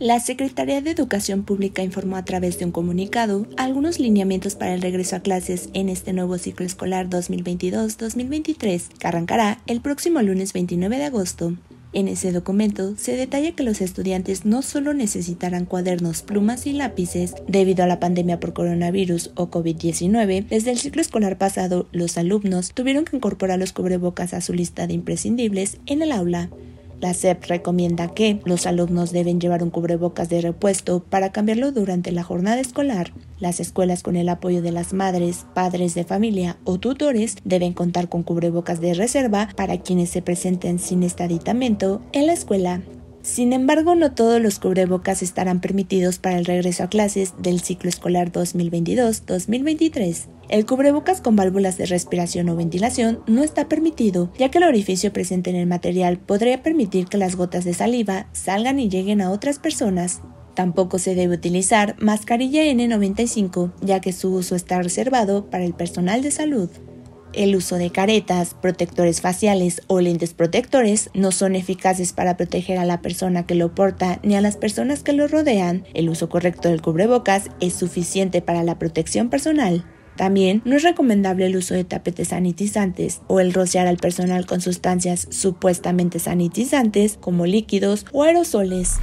La Secretaría de Educación Pública informó a través de un comunicado algunos lineamientos para el regreso a clases en este nuevo ciclo escolar 2022-2023, que arrancará el próximo lunes 29 de agosto. En ese documento se detalla que los estudiantes no solo necesitarán cuadernos, plumas y lápices. Debido a la pandemia por coronavirus o COVID-19, desde el ciclo escolar pasado, los alumnos tuvieron que incorporar los cubrebocas a su lista de imprescindibles en el aula. La SEP recomienda que los alumnos deben llevar un cubrebocas de repuesto para cambiarlo durante la jornada escolar. Las escuelas, con el apoyo de las madres, padres de familia o tutores, deben contar con cubrebocas de reserva para quienes se presenten sin este aditamento en la escuela. Sin embargo, no todos los cubrebocas estarán permitidos para el regreso a clases del ciclo escolar 2022-2023. El cubrebocas con válvulas de respiración o ventilación no está permitido, ya que el orificio presente en el material podría permitir que las gotas de saliva salgan y lleguen a otras personas. Tampoco se debe utilizar mascarilla N95, ya que su uso está reservado para el personal de salud. El uso de caretas, protectores faciales o lentes protectores no son eficaces para proteger a la persona que lo porta ni a las personas que lo rodean. El uso correcto del cubrebocas es suficiente para la protección personal. También no es recomendable el uso de tapetes sanitizantes o el rociar al personal con sustancias supuestamente sanitizantes como líquidos o aerosoles.